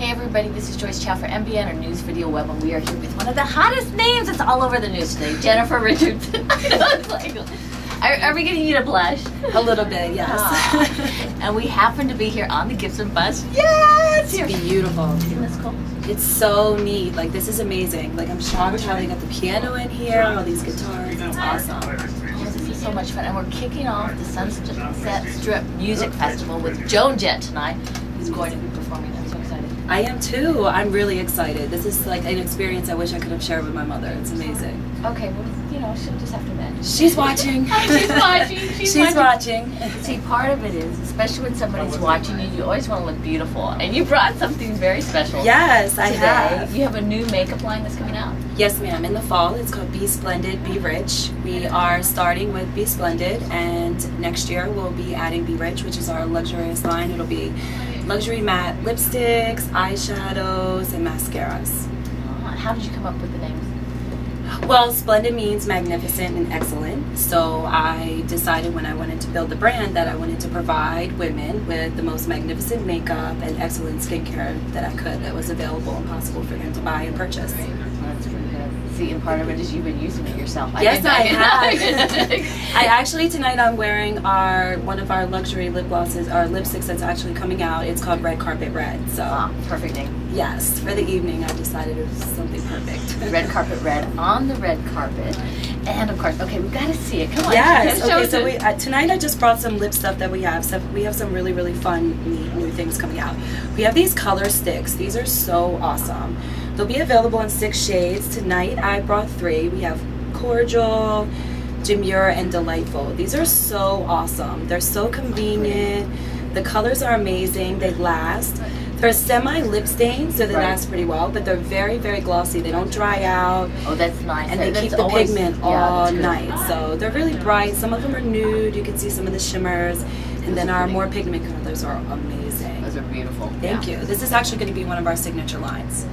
Hey everybody, this is Joyce Chow for MBN, our news video web, and we are here with one of the hottest names that's all over the news today, Jennifer Richardson. I know, it's like, are we getting you to blush? A little bit, yes. And we happen to be here on the Gibson bus. Yes! It's beautiful. Isn't this cool? It's so neat. Like, this is amazing. Like, I'm shocked how they got the piano in here, all these guitars. It's awesome. So much fun, and we're kicking off the Sunset Strip Music Festival with Joan Jett tonight, who's going to be performing. I'm so excited. I am too. I'm really excited. This is like an experience I wish I could have shared with my mother. It's amazing. Okay, well, you know, she'll just have to manage. She's watching. She's watching. She's watching. See, part of it is, especially when somebody's watching you, you always want to look beautiful, and you brought something very special. Yes, today. I have. You have a new makeup line that's coming out. Yes, ma'am. In the fall, it's called Be Splendid, Be Rich. We are starting with Be Splendid, and next year we'll be adding Be Rich, which is our luxurious line. It'll be luxury matte lipsticks, eyeshadows, and mascaras. How did you come up with the names? Well, splendid means magnificent and excellent, so I decided when I wanted to build the brand that I wanted to provide women with the most magnificent makeup and excellent skincare that I could, that was available and possible for them to buy and purchase. And part of it is you've been using it yourself. Yes, I have. I actually, tonight I'm wearing one of our luxury lip glosses, our lipsticks that's actually coming out. It's called Red Carpet Red. So perfect name. Yes, for the evening I decided it was something perfect. Red Carpet Red on the red carpet, and of course, okay, we've got to see it. Come on. Yes. Okay. So we, tonight I just brought some lip stuff that we have. So we have some really, really fun new things coming out. We have these color sticks. These are so awesome. They'll be available in 6 shades. Tonight I brought 3. We have Cordial, Jamura, and Delightful. These are so awesome. They're so convenient. The colors are amazing. They last. They're semi-lip stains, so they last pretty well, but they're very, very glossy. They don't dry out. Oh, that's nice. And they keep the pigment all night. So they're really bright. Some of them are nude. You can see some of the shimmers. And then our more pigment colors are amazing. Those are beautiful. Thank you. This is actually going to be one of our signature lines.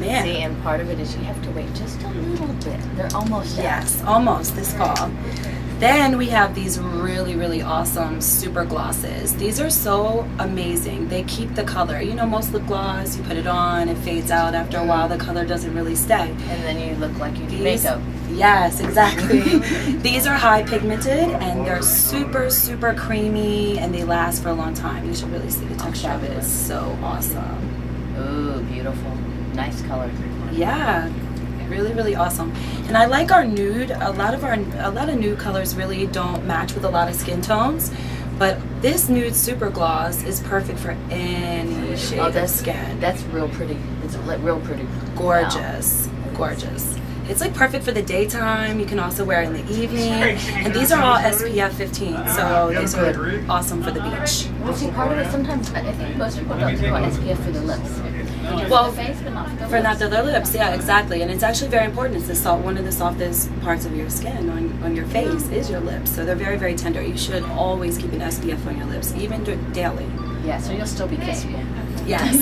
Man. See, and part of it is you have to wait just a little bit. They're almost there. Yes, almost this fall. Then we have these really, really awesome super glosses. These are so amazing. They keep the color. You know, most lip gloss, you put it on, it fades out after a while. The color doesn't really stay. And then you look like you do makeup. Yes, exactly. These are high pigmented, and they're super, super creamy, and they last for a long time. You should really see the texture of it. It's so awesome. Oh, beautiful. Nice color. Yeah, really, really awesome. And I like our nude. A lot of nude colors really don't match with a lot of skin tones, but this nude super gloss is perfect for any shade of skin. That's real pretty. It's like real pretty. Gorgeous. Wow. Gorgeous. It's like perfect for the daytime. You can also wear it in the evening. And these are all SPF 15, so these are awesome for the beach. Well, see, part of it sometimes, I think most people don't think about SPF for the lips. Well, for the face, but not for the lips. Yeah, exactly. And it's actually very important. It's one of the softest parts of your skin on your face is your lips. So they're very, very tender. You should always keep an SPF on your lips, even daily. Yeah, so you'll still be kissable. Yes.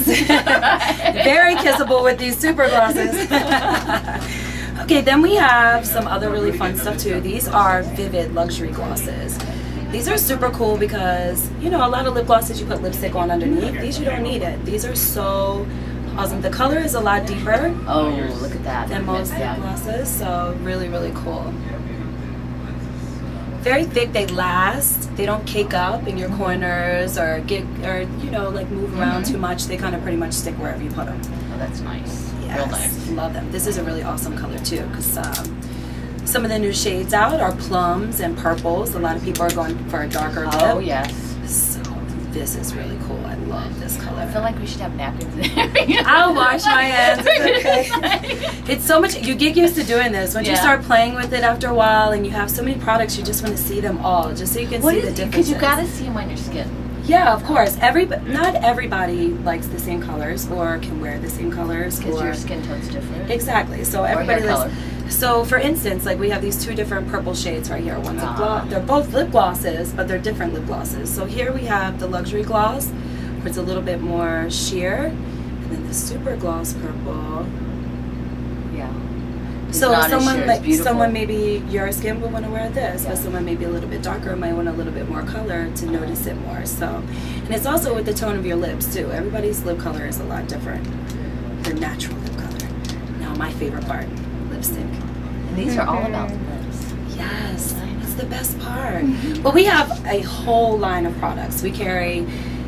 Very kissable with these super glosses. Okay, then we have some other really fun stuff too. These are Vivid Luxury Glosses. These are super cool because, you know, a lot of lip glosses you put lipstick on underneath. These, you don't need it. These are so awesome. The color is a lot deeper. Oh, look at that. Than most lip glosses, so really, really cool. Very thick. They last. They don't cake up in your corners or you know, like move around too much. They kind of pretty much stick wherever you put them. Oh, that's nice. Real nice. Love them. This is a really awesome color too, because some of the new shades out are plums and purples. A lot of people are going for a darker lip. Oh yes. So this is really cool. I love this color. I feel like we should have napkins there. I'll wash my hands. It's okay. It's so much. You get used to doing this. Once you start playing with it after a while, and you have so many products, you just want to see them all, just so you can see the differences. Because you gotta see them on your skin. Yeah, of course. Not everybody likes the same colors or can wear the same colors. Because your skin tone's different. Exactly. So everybody likes. So for instance, like we have these 2 different purple shades right here. One's a gloss. They're both lip glosses, but they're different lip glosses. So here we have the luxury gloss, where it's a little bit more sheer, and then the super gloss purple. So someone like someone maybe your skin would want to wear this, but someone maybe a little bit darker might want a little bit more color to notice it more. So, and it's also with the tone of your lips too. Everybody's lip color is a lot different. The natural lip color. Now my favorite part, lipstick. And these are all about the lips. Yes, that's the best part. But we have a whole line of products. We carry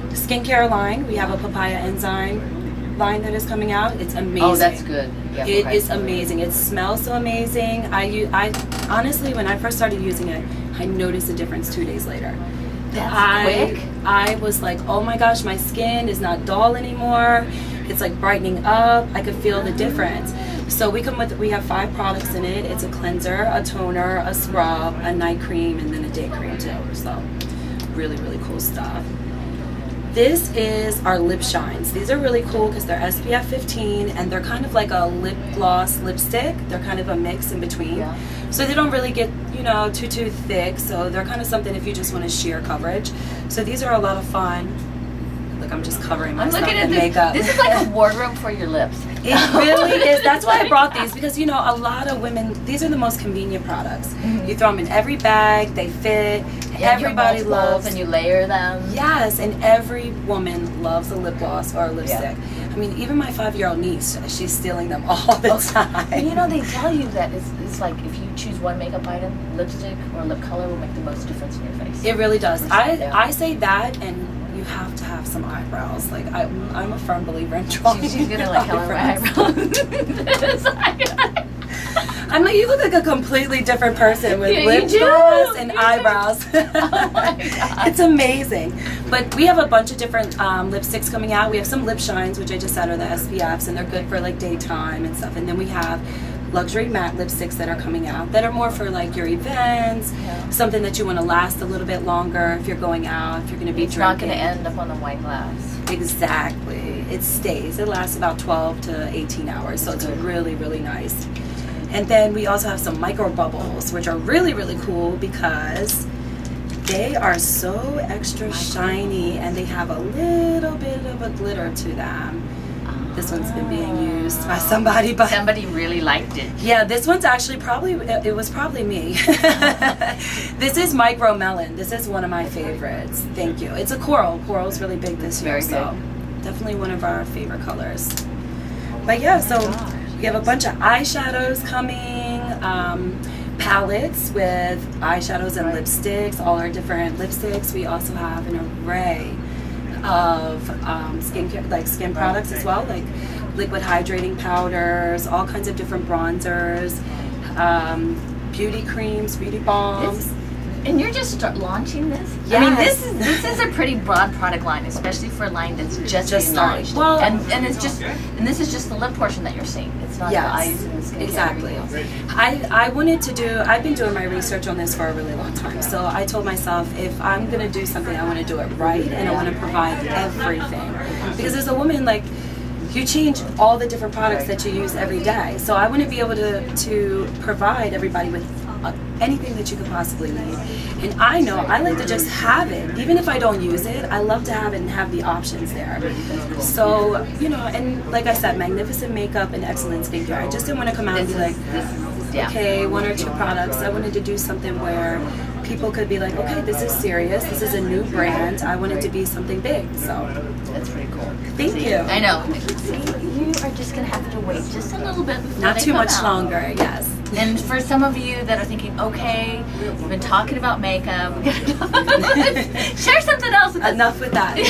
skincare line. We have a papaya enzyme line that is coming out. It's amazing. Oh, that's good. Yeah, it is amazing. It smells so amazing. I honestly, when I first started using it, I noticed a difference 2 days later. That's quick. I was like, oh my gosh, my skin is not dull anymore. It's like brightening up. I could feel the difference. So we come with, we have 5 products in it. It's a cleanser, a toner, a scrub, a night cream, and then a day cream too. So really, really cool stuff. This is our lip shines. These are really cool because they're SPF 15 and they're kind of like a lip gloss lipstick. They're kind of a mix in between. Yeah. So they don't really get, you know, too thick. So they're kind of something if you just want a sheer coverage. So these are a lot of fun. Look, I'm just covering myself in makeup. This is like a wardrobe for your lips. It really is. That's why I brought these because, you know, a lot of women, these are the most convenient products. You throw them in every bag, they fit. Everybody loves, and you layer them. Yes, and every woman loves a lip gloss or a lipstick. Yeah. I mean, even my 5-year-old niece, she's stealing them all the time. You know, they tell you that it's like if you choose one makeup item, lipstick or lip color will make the most difference in your face. It really does. I say that, and you have to have some eyebrows. Like I'm a firm believer in drawing. She's gonna like color my eyebrows. I'm like, you look like a completely different person with lip gloss and eyebrows. Oh my God. It's amazing. But we have a bunch of different lipsticks coming out. We have some lip shines, which I just said are the SPFs, and they're good for like daytime and stuff. And then we have luxury matte lipsticks that are coming out that are more for like your events, something that you want to last a little bit longer if you're going out, if you're going to be drinking. It's not going to end up on a wine glass. Exactly. It stays. It lasts about 12 to 18 hours, so it's really, really nice. And then we also have some micro bubbles, which are really, really cool because they are so extra shiny and they have a little bit of a glitter to them. This one's been being used by somebody, but somebody really liked it. Yeah, this one's actually probably, it was probably me. This is Micro Melon. This is one of my favorites. Thank you. It's a coral. Coral's really big this year, so definitely one of our favorite colors. But yeah, so we have a bunch of eyeshadows coming, palettes with eyeshadows and lipsticks, all our different lipsticks. We also have an array of skincare, like skin products as well, like liquid hydrating powders, all kinds of different bronzers, beauty creams, beauty balms. And you're just launching this? Yes. I mean, this is a pretty broad product line, especially for a line that's just being launched. Well, and it's just this is just the lip portion that you're seeing. It's not the eyes and the skin. Exactly. I wanted to do. I've been doing my research on this for a really long time. So I told myself, if I'm going to do something, I want to do it right, and I want to provide everything. Because as a woman, like, you change all the different products that you use every day. So I want to be able to provide everybody with anything that you could possibly need. And I know I like to just have it. Even if I don't use it, I love to have it and have the options there. So, you know, and like I said, magnificent makeup and excellent skincare. I just didn't want to come out and be like, okay, 1 or 2 products. I wanted to do something where people could be like, okay, this is serious. This is a new brand. I want it to be something big. So that's pretty cool. Thank you. I know. See, you are just going to have to wait just a little bit. Not too much longer, yes. And for some of you that are thinking, okay, we've been talking about makeup. Share something else. Enough with that.